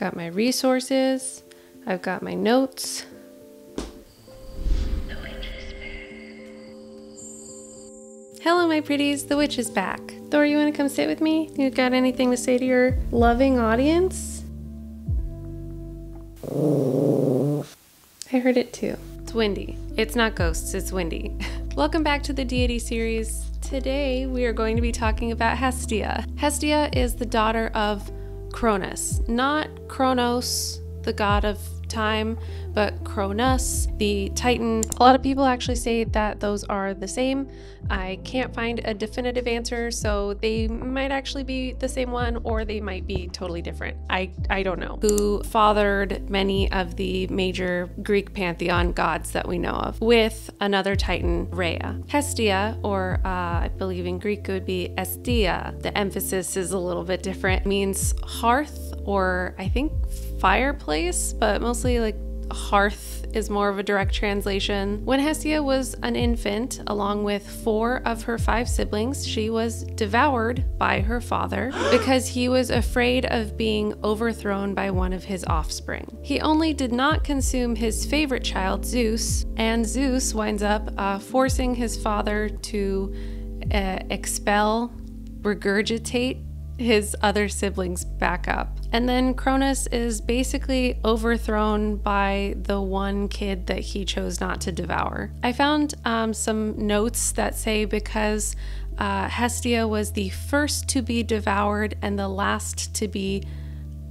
got my resources, I've got my notes. The witch is back. Hello my pretties, the witch is back. Thor, you wanna come sit with me? You got anything to say to your loving audience? I heard it too. It's windy. It's not ghosts, it's windy. Welcome back to the Deity series. Today we are going to be talking about Hestia. Hestia is the daughter of Cronus, not Chronos, the god of time, but Cronus, the Titan. A lot of people actually say that those are the same. I can't find a definitive answer, so they might actually be the same one or they might be totally different. I don't know. Who fathered many of the major Greek pantheon gods that we know of with another Titan, Rhea. Hestia, or I believe in Greek it would be Estia. The emphasis is a little bit different. It means hearth, or I think fireplace, but mostly like hearth is more of a direct translation. When Hestia was an infant, along with 4 of her 5 siblings, she was devoured by her father because he was afraid of being overthrown by one of his offspring. He only did not consume his favorite child, Zeus, and Zeus winds up forcing his father to regurgitate his other siblings back up. And then Cronus is basically overthrown by the one kid that he chose not to devour. I found some notes that say because Hestia was the first to be devoured and the last to be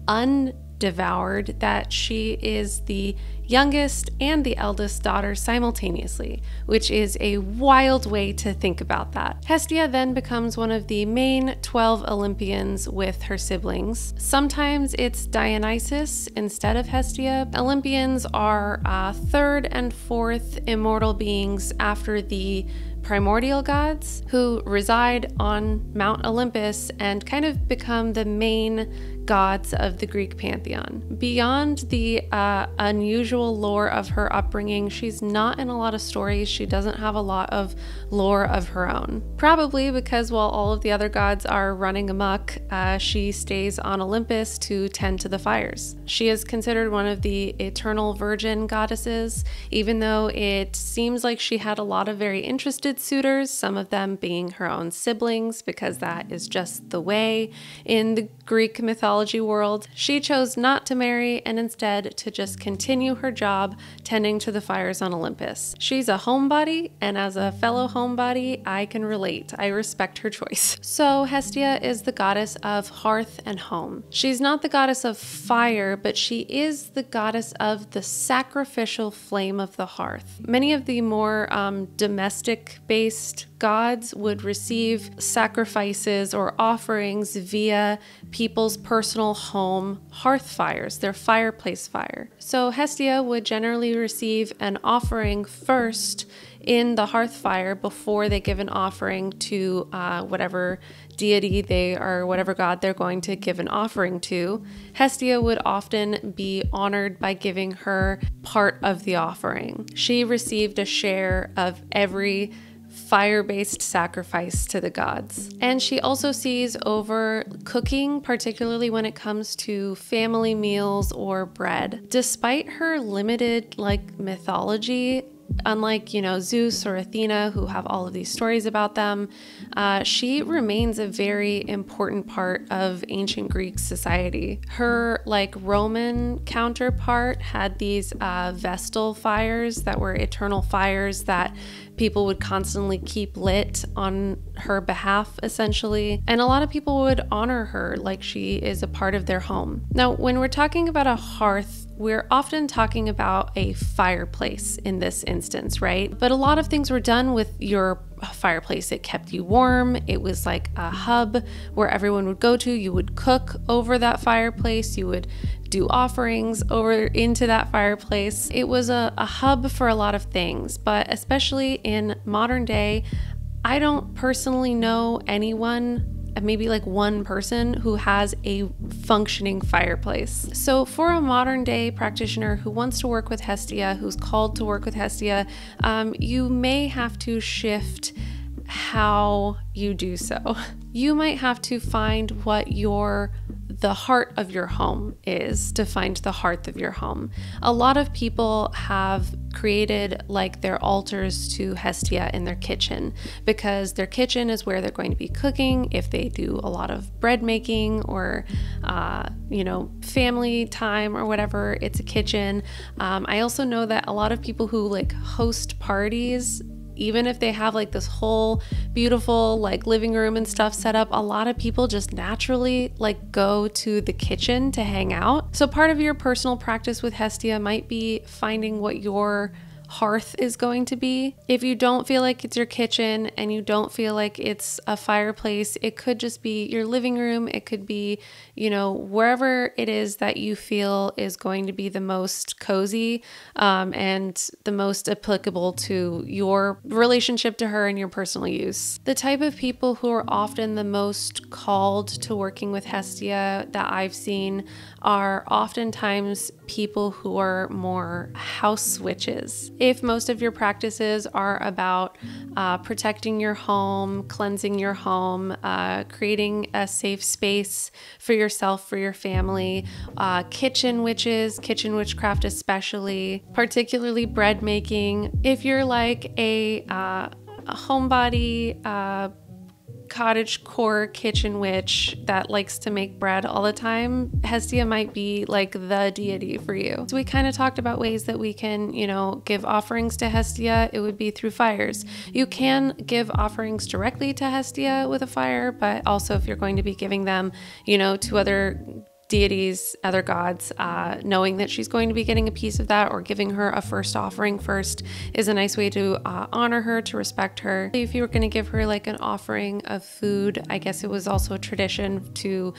undevoured, that she is the youngest and the eldest daughter simultaneously, which is a wild way to think about that. Hestia then becomes one of the main 12 Olympians with her siblings. Sometimes it's Dionysus instead of Hestia. Olympians are 3rd and 4th immortal beings after the primordial gods who reside on Mount Olympus and kind of become the main gods of the Greek pantheon. Beyond the unusual lore of her upbringing, she's not in a lot of stories. She doesn't have a lot of lore of her own. Probably because while all of the other gods are running amok, she stays on Olympus to tend to the fires. She is considered one of the eternal virgin goddesses, even though it seems like she had a lot of very interesting suitors, some of them being her own siblings, because that is just the way in the Greek mythology world. She chose not to marry and instead to just continue her job tending to the fires on Olympus. She's a homebody, and as a fellow homebody, I can relate. I respect her choice. So Hestia is the goddess of hearth and home. She's not the goddess of fire, but she is the goddess of the sacrificial flame of the hearth. Many of the more domestic-based gods would receive sacrifices or offerings via people's personal home hearth fires, their fireplace fire. So Hestia would generally receive an offering first in the hearth fire before they give an offering to whatever deity they are, whatever god they're going to give an offering to. Hestia would often be honored by giving her part of the offering. She received a share of every fire-based sacrifice to the gods. And she also sees over cooking, particularly when it comes to family meals or bread. Despite her limited mythology, unlike, you know, Zeus or Athena, who have all of these stories about them, she remains a very important part of ancient Greek society. Her Roman counterpart had these Vestal fires that were eternal fires that people would constantly keep lit on her behalf, essentially. And a lot of people would honor her like she is a part of their home. Now, when we're talking about a hearth, we're often talking about a fireplace in this instance, right? But a lot of things were done with your fireplace. It kept you warm. It was like a hub where everyone would go to. You would cook over that fireplace. You would do offerings over into that fireplace. It was a hub for a lot of things, but especially in modern day, I don't personally know anyone, maybe one person, who has a functioning fireplace. So for a modern day practitioner who wants to work with Hestia, who's called to work with Hestia, you may have to shift how you do so. You might have to find what your the heart of your home is, to find the hearth of your home. A lot of people have created like their altars to Hestia in their kitchen, because their kitchen is where they're going to be cooking. If they do a lot of bread making or you know, family time or whatever, it's a kitchen. I also know that a lot of people who like host parties, even if they have like this whole beautiful like living room and stuff set up, a lot of people just naturally like go to the kitchen to hang out. So part of your personal practice with Hestia might be finding what your hearth is going to be. If you don't feel like it's your kitchen and you don't feel like it's a fireplace, it could just be your living room. It could be, you know, wherever it is that you feel is going to be the most cozy and the most applicable to your relationship to her and your personal use. The type of people who are often the most called to working with Hestia that I've seen are oftentimes people who are more house witches. If most of your practices are about protecting your home, cleansing your home, creating a safe space for yourself, for your family, kitchen witches, kitchen witchcraft especially, particularly bread making. If you're like a homebody, cottage core kitchen witch that likes to make bread all the time, Hestia might be like the deity for you. So we kind of talked about ways that we can, you know, give offerings to Hestia. It would be through fires. You can give offerings directly to Hestia with a fire, but also if you're going to be giving them, you know, to other deities, other gods, knowing that she's going to be getting a piece of that, or giving her a first offering first is a nice way to honor her, to respect her. If you were going to give her like an offering of food, I guess it was also a tradition to,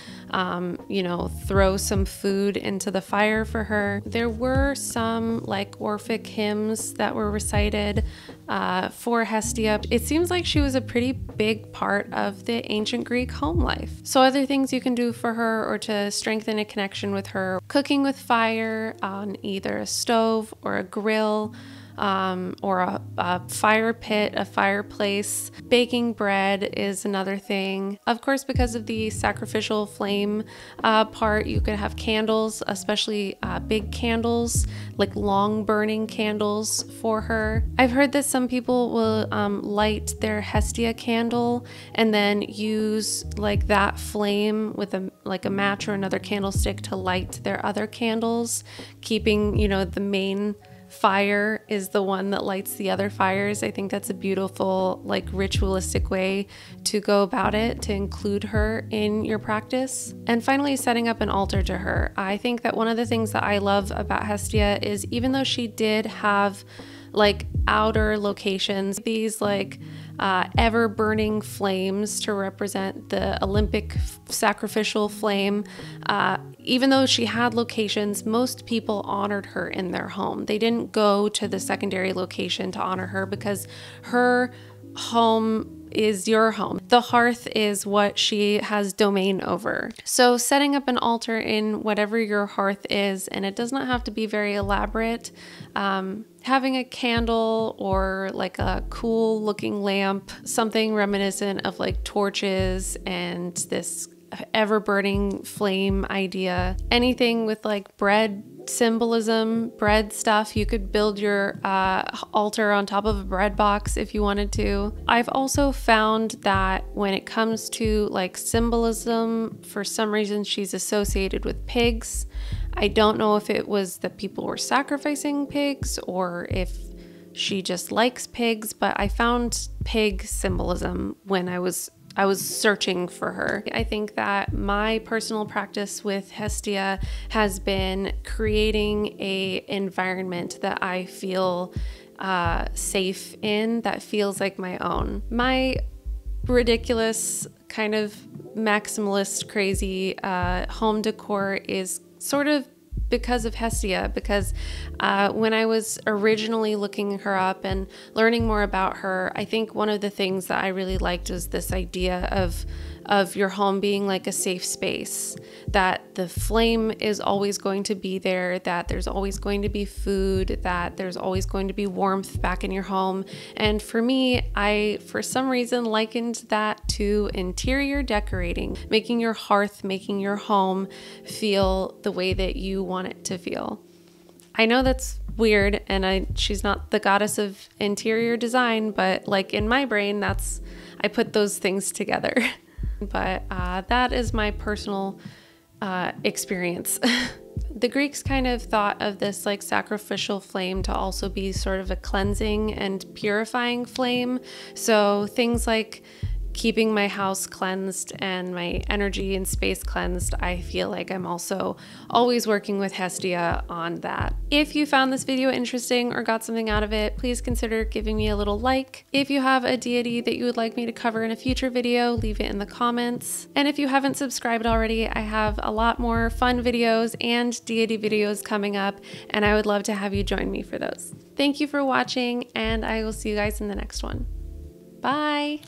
you know, throw some food into the fire for her. There were some like Orphic hymns that were recited for Hestia. It seems like she was a pretty big part of the ancient Greek home life. So other things you can do for her or to strengthen a connection with her: cooking with fire on either a stove or a grill, or a fire pit, a fireplace. Baking bread is another thing. Of course, because of the sacrificial flame part, you could have candles, especially big candles, like long burning candles for her. I've heard that some people will light their Hestia candle and then use like that flame with a match or another candlestick to light their other candles, keeping, you know, the main fire is the one that lights the other fires. I think that's a beautiful, like, ritualistic way to go about it, to include her in your practice. And finally, setting up an altar to her. I think that one of the things that I love about Hestia is, even though she did have like outer locations, these like ever burning flames to represent the Olympic sacrificial flame, even though she had locations, most people honored her in their home. They didn't go to the secondary location to honor her, because her home is your home. The hearth is what she has domain over. So setting up an altar in whatever your hearth is, and it does not have to be very elaborate, having a candle or like a cool looking lamp, something reminiscent of like torches and this ever burning flame idea. Anything with like bread symbolism, bread stuff. You could build your altar on top of a bread box if you wanted to. I've also found that when it comes to like symbolism, for some reason she's associated with pigs. I don't know if it was that people were sacrificing pigs or if she just likes pigs, but I found pig symbolism when I was searching for her. I think that my personal practice with Hestia has been creating an environment that I feel safe in, that feels like my own. My ridiculous kind of maximalist crazy home decor is sort of because of Hestia, because when I was originally looking her up and learning more about her, I think one of the things that I really liked was this idea of your home being like a safe space, that that the flame is always going to be there, that there's always going to be food, that there's always going to be warmth back in your home. And for me, I, for some reason, likened that to interior decorating, making your hearth, making your home feel the way that you want it to feel. I know that's weird, and she's not the goddess of interior design, but like in my brain, that's, I put those things together. But that is my personal experience. The Greeks kind of thought of this like sacrificial flame to also be sort of a cleansing and purifying flame. So things like keeping my house cleansed and my energy and space cleansed, I feel like I'm also always working with Hestia on that. If you found this video interesting or got something out of it, please consider giving me a little like. If you have a deity that you would like me to cover in a future video, leave it in the comments. And if you haven't subscribed already, I have a lot more fun videos and deity videos coming up, and I would love to have you join me for those. Thank you for watching, and I will see you guys in the next one. Bye!